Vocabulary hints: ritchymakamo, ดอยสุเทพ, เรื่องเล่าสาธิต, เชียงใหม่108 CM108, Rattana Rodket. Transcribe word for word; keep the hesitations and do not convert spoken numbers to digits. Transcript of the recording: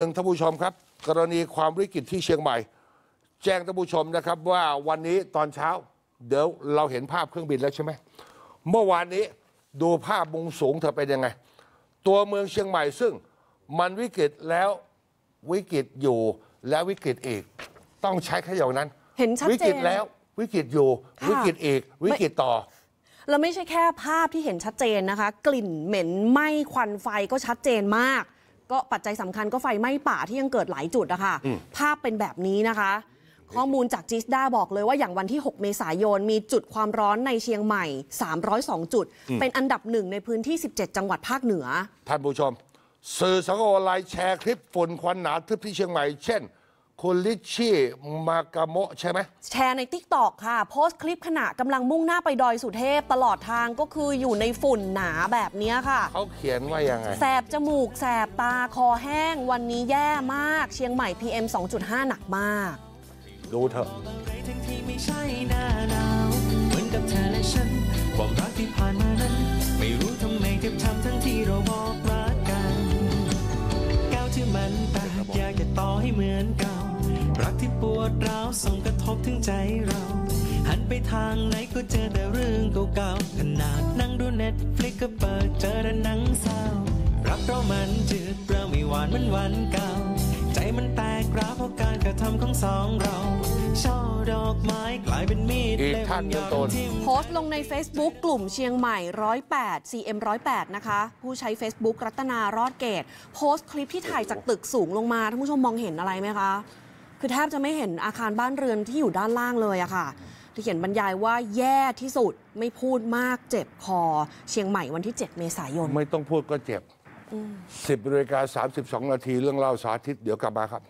ท่านผู้ชมครับกรณีความวิกฤตที่เชียงใหม่แจ้งท่านผู้ชมนะครับว่าวันนี้ตอนเช้าเดี๋ยวเราเห็นภาพเครื่องบินแล้วใช่ไหมเมื่อวานนี้ดูภาพมุมสูงเธอเป็นยังไงตัวเมืองเชียงใหม่ซึ่งมันวิกฤตแล้ววิกฤตอยู่และวิกฤตอีกต้องใช้แค่อย่างนั้นเห็นชัดเจนวิกฤตแล้ววิกฤตอยู่วิกฤตอีกวิกฤตต่อแล้วไม่ใช่แค่ภาพที่เห็นชัดเจนนะคะกลิ่นเหม็นไหม้ควันไฟก็ชัดเจนมากก็ปัจจัยสำคัญก็ไฟไหม้ป่าที่ยังเกิดหลายจุดนะคะภาพเป็นแบบนี้นะคะข้อมูลจากจิสด้าบอกเลยว่าอย่างวันที่หกเมษายนมีจุดความร้อนในเชียงใหม่สามร้อยสองจุดเป็นอันดับหนึ่งในพื้นที่สิบเจ็ดจังหวัดภาคเหนือท่านผู้ชมสื่อสังคมออนไลน์แชร์คลิปฝนควันหนาทึบที่เชียงใหม่เช่นคุณลิชชี่มากาโมะใช่ไหมแชร์ใน ติ๊กต็อก ค่ะโพสต์คลิปขณะกำลังมุ่งหน้าไปดอยสุเทพตลอดทางก็คืออยู่ในฝุ่นหนาแบบนี้ค่ะเขาเขียนว่ายังไงแสบจมูกแสบตาคอแห้งวันนี้แย่มากเชียงใหม่ พีเอ็ม สองจุดห้า หนักมากดูเถอะรักที่ปวดร้าวส่งกระทบถึงใจเราหันไปทางไหนก็เจอแต่เรื่องเก่าๆขนาดนั่งดู เน็ตฟลิกซ์ ก็เปิดเจอแต่หนังเศร้ารักเรามันจืดเปล่าไม่หวานมันวันเก่าใจมันแตกร้าวเพราะการกระทำของสองเราช่อดอกไม้กลายเป็นมีดเล่มยาวโพสต์ลงใน เฟซบุ๊ก กลุ่มเชียงใหม่หนึ่งศูนย์แปด ซีเอ็ม หนึ่งศูนย์แปดนะคะผู้ใช้ เฟซบุ๊ก รัตนารอดเกตโพสต์คลิปที่ถ่ายจากตึกสูงลงมาท่านผู้ชมมองเห็นอะไรไหมคะคือแทบจะไม่เห็นอาคารบ้านเรือนที่อยู่ด้านล่างเลยอะค่ะที่เขียนบรรยายว่าแย่ที่สุดไม่พูดมากเจ็บคอเชียงใหม่วันที่เจ็ดเมษายนไม่ต้องพูดก็เจ็บสิบนาฬิกาสามสิบสองนาทีเรื่องเล่าสาธิตเดี๋ยวกลับมาครับ